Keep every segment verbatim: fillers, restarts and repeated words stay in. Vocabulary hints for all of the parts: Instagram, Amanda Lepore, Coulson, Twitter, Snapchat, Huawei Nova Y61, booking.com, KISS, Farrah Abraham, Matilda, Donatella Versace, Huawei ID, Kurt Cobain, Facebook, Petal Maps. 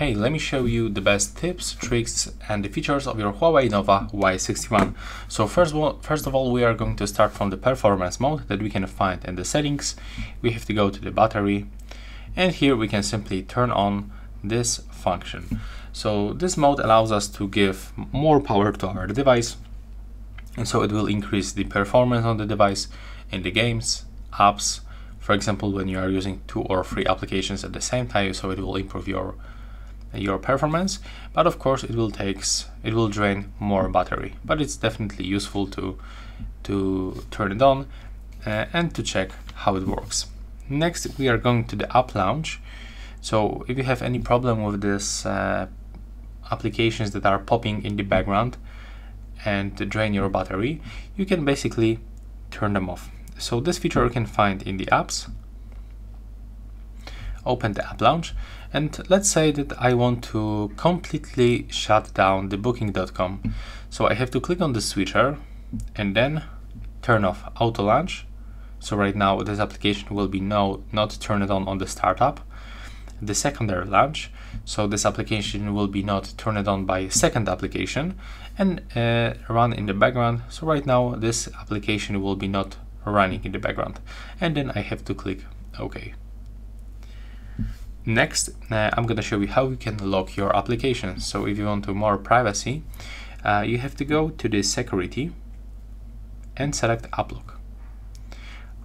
hey, let me show you the best tips, tricks and the features of your Huawei Nova Y sixty-one. So first of all, first of all we are going to start from the performance mode that we can find in the settings. We have to go to the battery, and here we can simply turn on this function. So this mode allows us to give more power to our device, and so it will increase the performance on the device in the games, apps, for example, when you are using two or three applications at the same time, so it will improve your your performance. But of course it will takes it will drain more battery, but it's definitely useful to to turn it on uh, and to check how it works. Next we are going to the app launch. So if you have any problem with this uh, applications that are popping in the background and drain your battery, you can basically turn them off. So this feature you can find in the apps. Open the app launch, and let's say that I want to completely shut down the booking dot com. So I have to click on the switcher and then turn off auto launch. So right now this application will be no not turned on on the startup. The secondary launch, so this application will be not turned on by a second application and uh, run in the background. So right now this application will be not running in the background, and then I have to click OK. Next uh, I'm gonna show you how you can lock your application. So if you want to more privacy, uh, you have to go to the security and select app lock.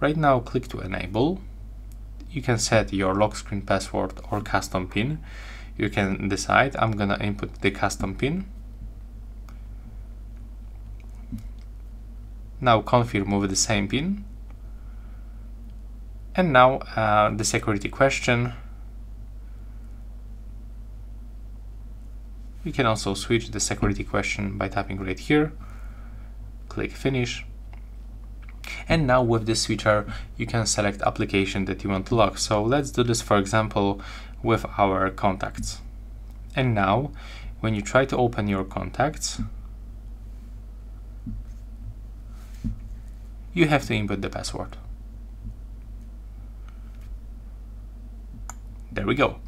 Right now click to enable. You can set your lock screen password or custom pin. You can decide. I'm gonna input the custom pin. Now confirm with the same pin. And now uh, the security question. You can also switch the security question by tapping right here. Click finish. And now with this switcher, you can select application that you want to lock. So let's do this, for example, with our contacts. And now when you try to open your contacts, you have to input the password. There we go.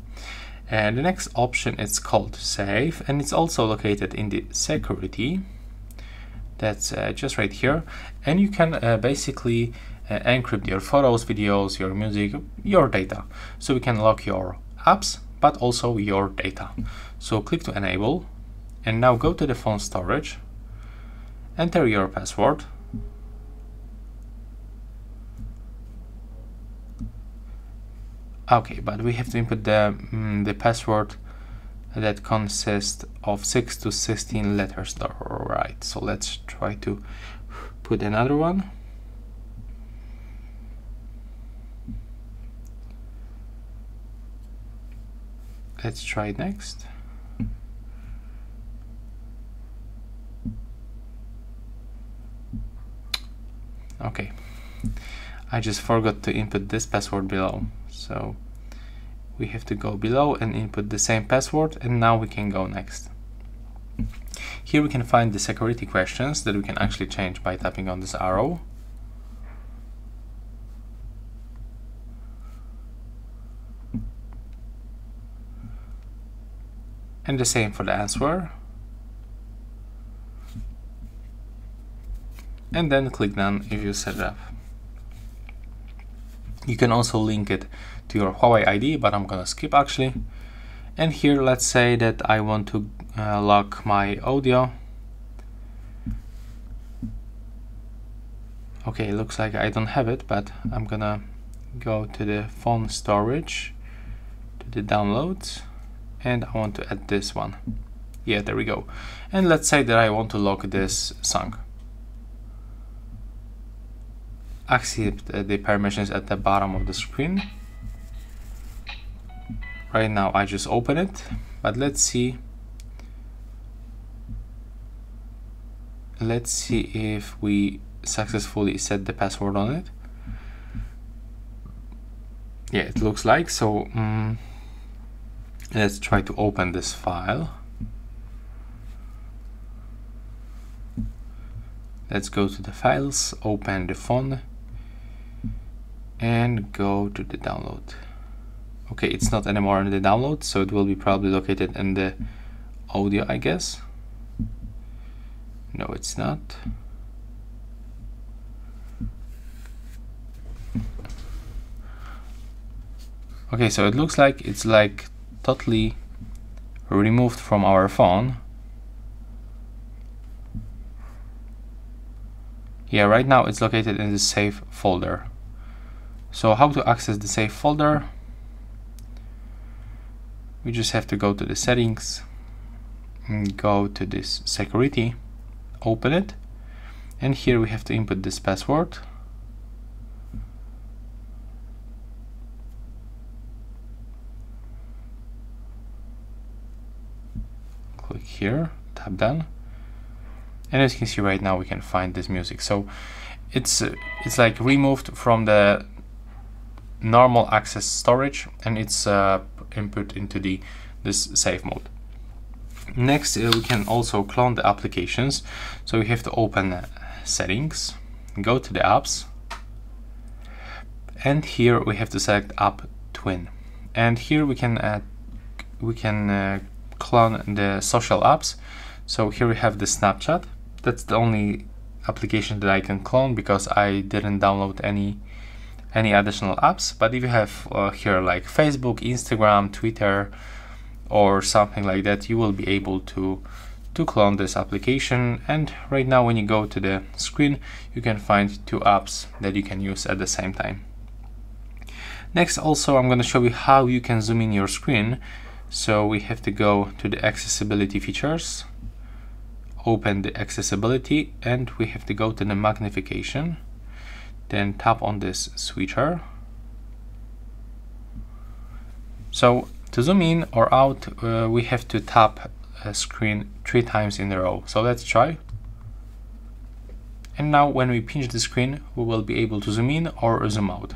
And the next option is called save, and it's also located in the security. That's uh, just right here, and you can uh, basically uh, encrypt your photos, videos, your music, your data. So we can lock your apps, but also your data. So click to enable, and now go to the phone storage, enter your password, okay, but we have to input the, mm, the password that consists of six to sixteen letters. All right, so let's try to put another one. Let's try next. Okay, I just forgot to input this password below, so we have to go below and input the same password, and now we can go next. Here we can find the security questions that we can actually change by tapping on this arrow. And the same for the answer. And then click done if you set it up. You can also link it to your Huawei I D, but I'm gonna skip actually. And here let's say that I want to uh, lock my audio. Okay, looks like I don't have it, but I'm gonna go to the phone storage, to the downloads, and I want to add this one. Yeah, there we go. And let's say that I want to lock this song. Accept uh, the permissions at the bottom of the screen. Right now I just open it, but let's see let's see if we successfully set the password on it. Yeah, it looks like so. Mm, let's try to open this file. Let's go to the files, open the phone, and go to the download. Okay, it's not anymore in the download, so it will be probably located in the audio, I guess. No, it's not. Okay, so it looks like it's like totally removed from our phone. Yeah, right now it's located in the save folder. So how to access the save folder? We just have to go to the settings and go to this security, open it, and here we have to input this password. Click here, tap done, and as you can see right now we can find this music. So it's uh, it's like removed from the normal access storage, and it's uh, input into the this save mode. Next, uh, we can also clone the applications, so we have to open uh, settings, go to the apps, and here we have to select app twin, and here we can uh, we can uh, clone the social apps. So here we have the Snapchat. That's the only application that I can clone because I didn't download any any additional apps. But if you have uh, here like Facebook, Instagram, Twitter, or something like that, you will be able to to clone this application. And right now when you go to the screen, you can find two apps that you can use at the same time. Next, also I'm going to show you how you can zoom in your screen. So we have to go to the accessibility features, open the accessibility, and we have to go to the magnification, then tap on this switcher. So to zoom in or out, uh, we have to tap a screen three times in a row. So let's try. And now when we pinch the screen, we will be able to zoom in or zoom out.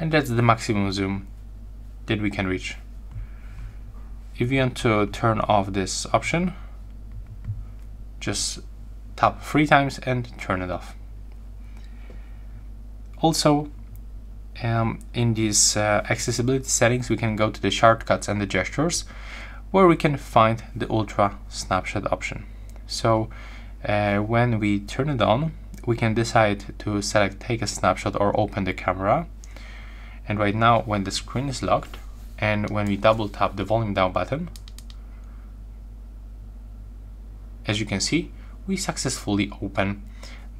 And that's the maximum zoom that we can reach. If you want to turn off this option, just tap three times and turn it off. Also, um, in these uh, accessibility settings, we can go to the shortcuts and the gestures, where we can find the Ultra Snapshot option. So uh, when we turn it on, we can decide to select take a snapshot or open the camera. And right now when the screen is locked and when we double tap the volume down button, as you can see, we successfully open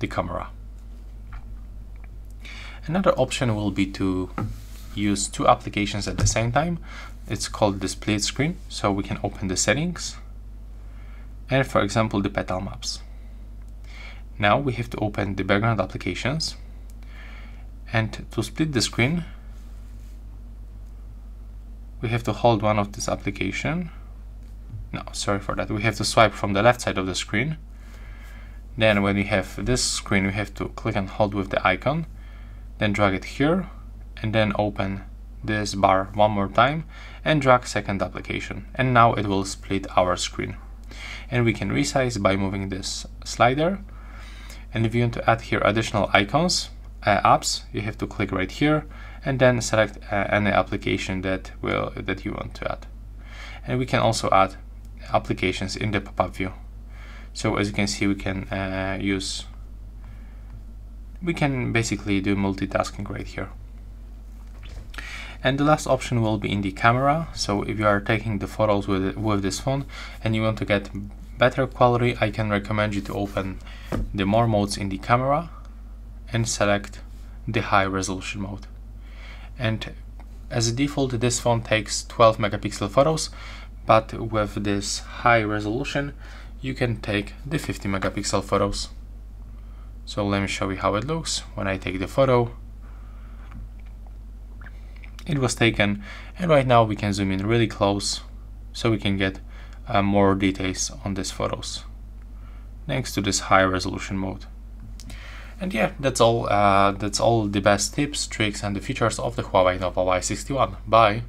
the camera. Another option will be to use two applications at the same time. It's called the split screen. So we can open the settings and, for example, the Petal Maps. Now we have to open the background applications, and to split the screen, we have to hold one of this application. No, sorry for that. We have to swipe from the left side of the screen. Then when we have this screen, we have to click and hold with the icon, then drag it here, and then open this bar one more time and drag second application. And now it will split our screen. And we can resize by moving this slider. And if you want to add here additional icons, uh, apps, you have to click right here and then select uh, any application that will that you want to add. And we can also add applications in the pop-up view. So as you can see, we can uh, use, we can basically do multitasking right here. And the last option will be in the camera. So if you are taking the photos with, with this phone and you want to get better quality, I can recommend you to open the more modes in the camera and select the high resolution mode. And as a default, this phone takes twelve megapixel photos, but with this high resolution, you can take the fifty megapixel photos. So let me show you how it looks when I take the photo. It was taken, and right now we can zoom in really close so we can get uh, more details on these photos thanks to this high resolution mode. And yeah, that's all. Uh, that's all the best tips, tricks, and the features of the Huawei Nova Y sixty-one. Bye.